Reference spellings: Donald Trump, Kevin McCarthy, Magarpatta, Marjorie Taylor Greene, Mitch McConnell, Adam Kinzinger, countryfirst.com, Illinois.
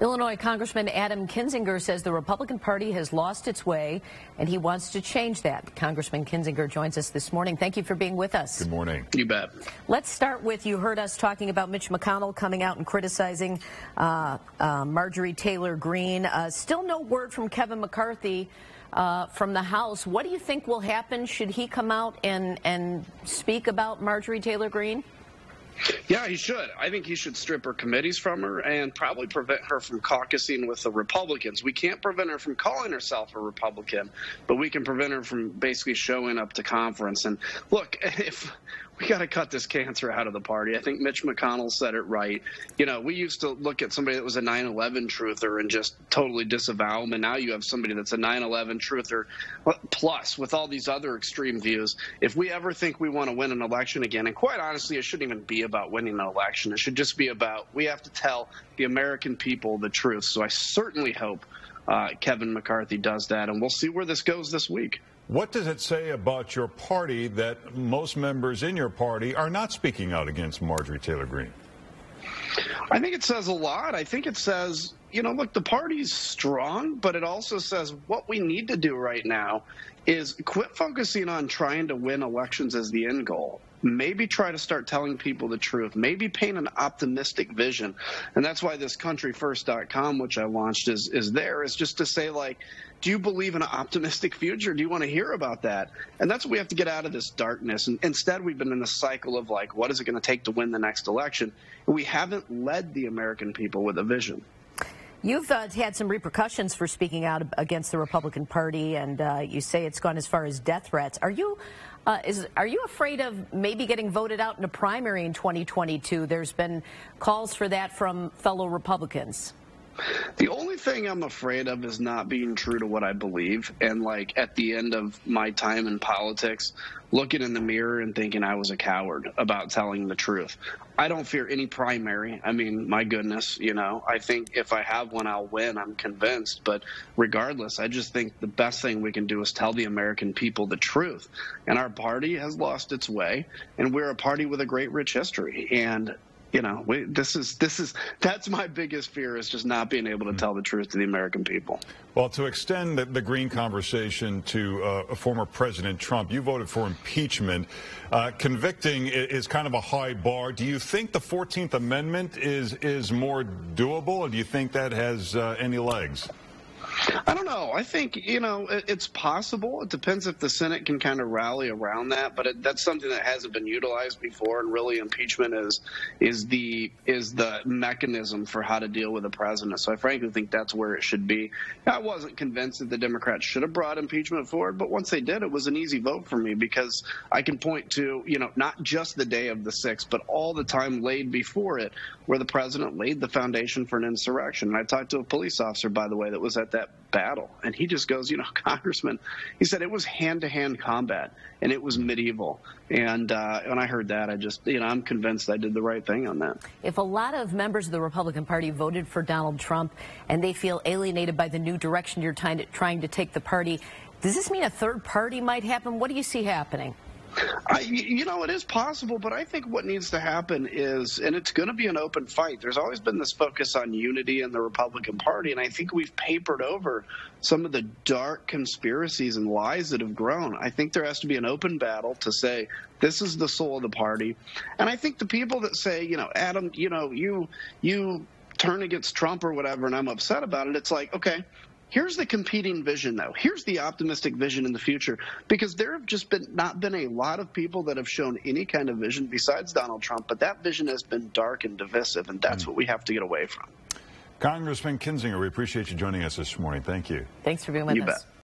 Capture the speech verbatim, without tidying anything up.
Illinois Congressman Adam Kinzinger says the Republican Party has lost its way, and he wants to change that. Congressman Kinzinger joins us this morning. Thank you for being with us. Good morning. You bet. Let's start with, you heard us talking about Mitch McConnell coming out and criticizing uh, uh, Marjorie Taylor Greene. Uh, still no word from Kevin McCarthy uh, from the House. What do you think will happen? Should he come out and, and speak about Marjorie Taylor Greene? Yeah, he should. I think he should strip her committees from her and probably prevent her from caucusing with the Republicans. We can't prevent her from calling herself a Republican, but we can prevent her from basically showing up to conference. And look, if we got to cut this cancer out of the party. I think Mitch McConnell said it right. You know, we used to look at somebody that was a nine eleven truther and just totally disavow them, and now you have somebody that's a nine eleven truther, plus with all these other extreme views. If we ever think we want to win an election again, and quite honestly, it shouldn't even be about winning an election. It should just be about, we have to tell the American people the truth. So I certainly hope uh, Kevin McCarthy does that, and we'll see where this goes this week. What does it say about your party that most members in your party are not speaking out against Marjorie Taylor Greene? I think it says a lot. I think it says, you know, look, the party's strong, but it also says what we need to do right now is quit focusing on trying to win elections as the end goal. Maybe try to start telling people the truth, maybe paint an optimistic vision. And that's why this country first dot com, which I launched, is is there, is just to say, like, do you believe in an optimistic future? Do you want to hear about that? And that's what we have to get out of this darkness. And instead, we've been in a cycle of, like, what is it going to take to win the next election? And we haven't led the American people with a vision. You've uh, had some repercussions for speaking out against the Republican Party, and uh, you say it's gone as far as death threats. Are you uh, is are you afraid of maybe getting voted out in a primary in twenty twenty-two? There's been calls for that from fellow Republicans. The only thing I'm afraid of is not being true to what I believe, and, like, at the end of my time in politics, looking in the mirror and thinking I was a coward about telling the truth. I don't fear any primary. I mean, my goodness, you know, I think if I have one, I'll win. I'm convinced. But regardless, I just think the best thing we can do is tell the American people the truth. And our party has lost its way, and we're a party with a great, rich history. And you know, we, this is this is that's my biggest fear, is just not being able to tell the truth to the American people. Well, to extend the, the Green conversation to uh, former President Trump, you voted for impeachment. Uh, convicting is kind of a high bar. Do you think the fourteenth Amendment is is more doable, or do you think that has uh, any legs? I don't know. I think, you know, it's possible. It depends if the Senate can kind of rally around that. But it, that's something that hasn't been utilized before. And really, impeachment is is the is the mechanism for how to deal with a president. So I frankly think that's where it should be. I wasn't convinced that the Democrats should have brought impeachment forward. But once they did, it was an easy vote for me, because I can point to, you know, not just the day of the sixth, but all the time laid before it, where the president laid the foundation for an insurrection. And I talked to a police officer, by the way, that was at that battle, and he just goes, you know, Congressman, he said it was hand-to-hand combat, and it was medieval. And uh, when I heard that, I just, you know, I'm convinced I did the right thing on that. If a lot of members of the Republican Party voted for Donald Trump and they feel alienated by the new direction you're trying to, trying to take the party, does this mean a third party might happen? What do you see happening? I, you know, it is possible, but I think what needs to happen is, and it's going to be an open fight. There's always been this focus on unity in the Republican Party, and I think we've papered over some of the dark conspiracies and lies that have grown. I think there has to be an open battle to say, this is the soul of the party. And I think the people that say, you know, Adam, you know, you, you turn against Trump or whatever, and I'm upset about it, it's like, okay, here's the competing vision, though. Here's the optimistic vision in the future, because there have just been not been a lot of people that have shown any kind of vision besides Donald Trump, but that vision has been dark and divisive, and that's what we have to get away from. Congressman Kinzinger, we appreciate you joining us this morning. Thank you. Thanks for being with us. You bet.